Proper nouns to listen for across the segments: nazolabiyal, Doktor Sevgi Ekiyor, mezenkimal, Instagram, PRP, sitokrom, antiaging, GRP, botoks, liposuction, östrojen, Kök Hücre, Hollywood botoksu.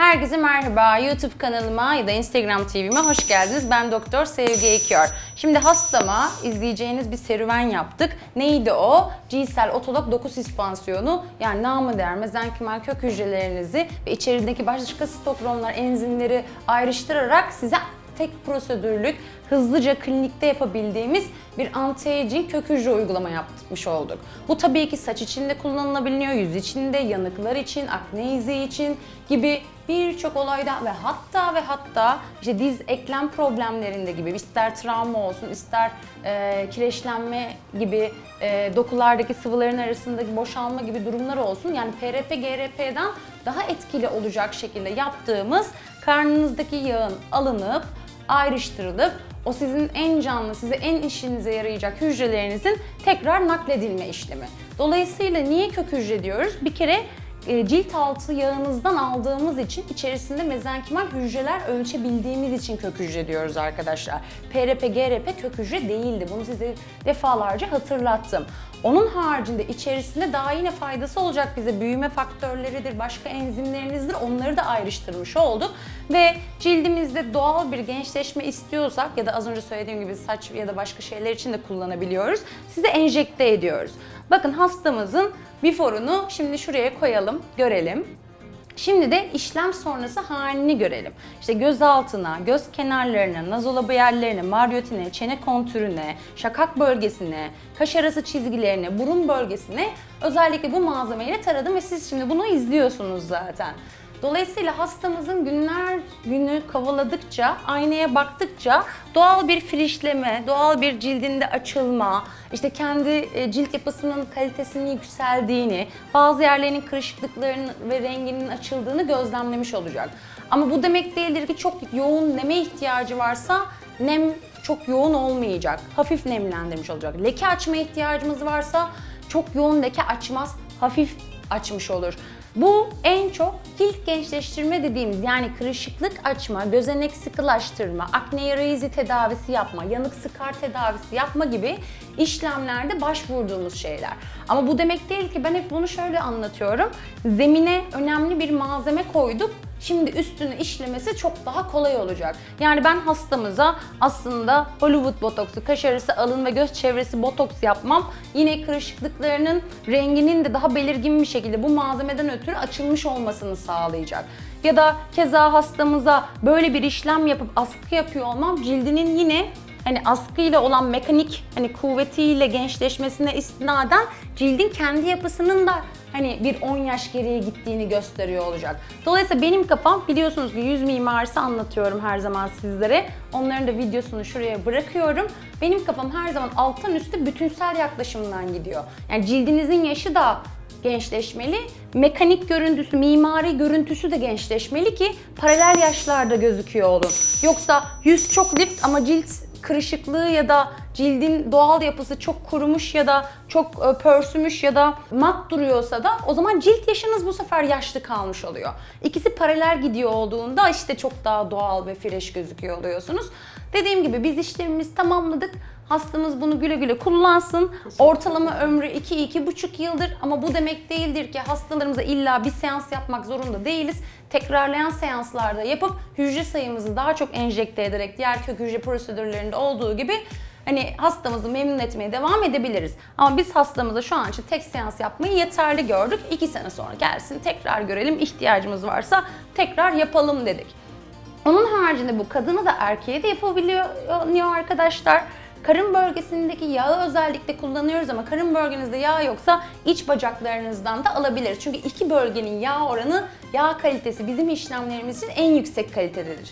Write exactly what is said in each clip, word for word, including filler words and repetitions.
Herkese merhaba. YouTube kanalıma ya da Instagram T V'me hoş geldiniz. Ben Doktor Sevgi Ekiyor. Şimdi hastama izleyeceğiniz bir serüven yaptık. Neydi o? Cinsel otolog doku süspansiyonu, yani namı değer mezenkümal kök hücrelerinizi ve içerideki başka sitokromlar, enzimleri ayrıştırarak size tek prosedürlük, hızlıca klinikte yapabildiğimiz bir anti-aging kök hücre uygulama yapmış olduk. Bu tabii ki saç için de kullanılabiliyor, yüz için de, yanıklar için, akne izi için gibi birçok olayda ve hatta ve hatta işte diz eklem problemlerinde gibi, ister travma olsun, ister e, kireçlenme gibi, e, dokulardaki sıvıların arasındaki boşalma gibi durumlar olsun. Yani P R P, G R P'den daha etkili olacak şekilde yaptığımız, karnınızdaki yağın alınıp, ayrıştırılıp o sizin en canlı, size en işinize yarayacak hücrelerinizin tekrar nakledilme işlemi. Dolayısıyla niye kök hücre diyoruz? Bir kere cilt altı yağınızdan aldığımız için, içerisinde mezenkimal hücreler ölçebildiğimiz için kök hücre diyoruz arkadaşlar. P R P, G R P kök hücre değildi. Bunu size defalarca hatırlattım. Onun haricinde içerisinde daha yine faydası olacak bize büyüme faktörleridir, başka enzimlerinizdir, onları da ayrıştırmış olduk. Ve cildimizde doğal bir gençleşme istiyorsak ya da az önce söylediğim gibi saç ya da başka şeyler için de kullanabiliyoruz. Size enjekte ediyoruz. Bakın hastamızın before'unu şimdi şuraya koyalım, görelim. Şimdi de işlem sonrası halini görelim. İşte göz altına, göz kenarlarına, nazolabiyallerine, maryotine, çene kontürüne, şakak bölgesine, kaş arası çizgilerine, burun bölgesine özellikle bu malzemeyle taradım ve siz şimdi bunu izliyorsunuz zaten. Dolayısıyla hastamızın günler günü kovaladıkça, aynaya baktıkça doğal bir frişleme, doğal bir cildinde açılma, işte kendi cilt yapısının kalitesinin yükseldiğini, bazı yerlerinin kırışıklıklarının ve renginin açıldığını gözlemlemiş olacak. Ama bu demek değildir ki çok yoğun neme ihtiyacı varsa nem çok yoğun olmayacak, hafif nemlendirmiş olacak. Leke açma ihtiyacımız varsa çok yoğun leke açmaz, hafif açmış olur. Bu en çok cilt gençleştirme dediğimiz, yani kırışıklık açma, gözenek sıkılaştırma, akne yara izi tedavisi yapma, yanık sıkar tedavisi yapma gibi işlemlerde başvurduğumuz şeyler. Ama bu demek değil ki, ben hep bunu şöyle anlatıyorum. Zemine önemli bir malzeme koyduk. Şimdi üstünü işlemesi çok daha kolay olacak. Yani ben hastamıza aslında Hollywood botoksu, kaş arası, alın ve göz çevresi botoks yapmam. Yine kırışıklıklarının renginin de daha belirgin bir şekilde bu malzemeden ötürü açılmış olmasını sağlayacak. Ya da keza hastamıza böyle bir işlem yapıp askı yapıyor olmam, cildinin yine hani askıyla olan mekanik hani kuvvetiyle gençleşmesine istinaden cildin kendi yapısının da hani bir on yaş geriye gittiğini gösteriyor olacak. Dolayısıyla benim kafam, biliyorsunuz ki yüz mimarisi anlatıyorum her zaman sizlere. Onların da videosunu şuraya bırakıyorum. Benim kafam her zaman alttan üstü bütünsel yaklaşımdan gidiyor. Yani cildinizin yaşı da gençleşmeli, mekanik görüntüsü, mimari görüntüsü de gençleşmeli ki paralel yaşlarda gözüküyor olun. Yoksa yüz çok lift ama cilt kırışıklığı ya da cildin doğal yapısı çok kurumuş ya da çok pörsümüş ya da mat duruyorsa da o zaman cilt yaşınız bu sefer yaşlı kalmış oluyor. İkisi paralel gidiyor olduğunda işte çok daha doğal ve fresh gözüküyor oluyorsunuz. Dediğim gibi biz işlemimizi tamamladık. Hastamız bunu güle güle kullansın. Ortalama ömrü iki iki buçuk yıldır ama bu demek değildir ki hastalarımıza illa bir seans yapmak zorunda değiliz. Tekrarlayan seanslarda yapıp hücre sayımızı daha çok enjekte ederek diğer kök hücre prosedürlerinde olduğu gibi hani hastamızı memnun etmeye devam edebiliriz. Ama biz hastamıza şu an için tek seans yapmayı yeterli gördük. iki sene sonra gelsin, tekrar görelim, ihtiyacımız varsa tekrar yapalım dedik. Onun haricinde bu kadına da erkeğe de yapabiliyor arkadaşlar. Karın bölgesindeki yağı özellikle kullanıyoruz ama karın bölgenizde yağ yoksa iç bacaklarınızdan da alabilir. Çünkü iki bölgenin yağ oranı, yağ kalitesi bizim işlemlerimiz için en yüksek kalitededir.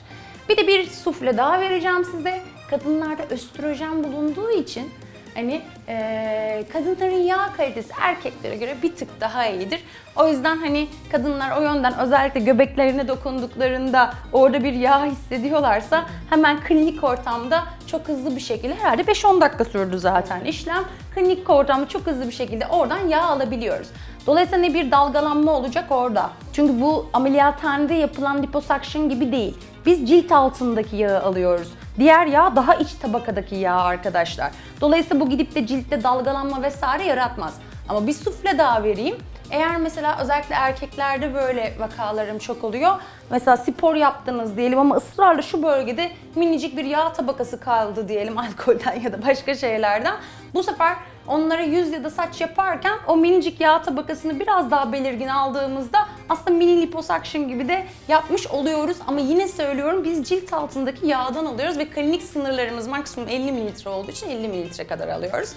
Bir de bir sufle daha vereceğim size. Kadınlarda östrojen bulunduğu için hani e, kadınların yağ kalitesi erkeklere göre bir tık daha iyidir. O yüzden hani kadınlar o yönden özellikle göbeklerine dokunduklarında orada bir yağ hissediyorlarsa hemen klinik ortamda çok hızlı bir şekilde, herhalde beş on dakika sürdü zaten işlem, klinik ortamda çok hızlı bir şekilde oradan yağ alabiliyoruz. Dolayısıyla ne bir dalgalanma olacak orada. Çünkü bu ameliyathanede yapılan liposuction gibi değil. Biz cilt altındaki yağı alıyoruz. Diğer yağ daha iç tabakadaki yağ arkadaşlar. Dolayısıyla bu gidip de ciltte dalgalanma vesaire yaratmaz. Ama bir sufle daha vereyim. Eğer mesela özellikle erkeklerde böyle vakalarım çok oluyor. Mesela spor yaptınız diyelim ama ısrarla şu bölgede minicik bir yağ tabakası kaldı diyelim alkolden ya da başka şeylerden. Bu sefer onlara yüz ya da saç yaparken o minicik yağ tabakasını biraz daha belirgin aldığımızda aslında mini liposuction gibi de yapmış oluyoruz. Ama yine söylüyorum, biz cilt altındaki yağdan alıyoruz ve klinik sınırlarımız maksimum elli mililitre olduğu için elli mililitre kadar alıyoruz.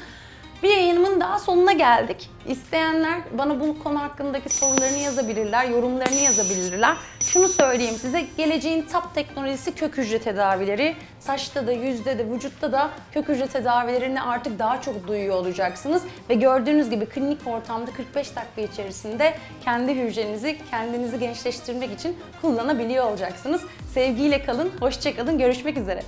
Bir yayınımın daha sonuna geldik. İsteyenler bana bu konu hakkındaki sorularını yazabilirler, yorumlarını yazabilirler. Şunu söyleyeyim size, geleceğin top teknolojisi kök hücre tedavileri. Saçta da, yüzde de, vücutta da kök hücre tedavilerini artık daha çok duyuyor olacaksınız. Ve gördüğünüz gibi klinik ortamda kırk beş dakika içerisinde kendi hücrenizi, kendinizi gençleştirmek için kullanabiliyor olacaksınız. Sevgiyle kalın, hoşça kalın, görüşmek üzere.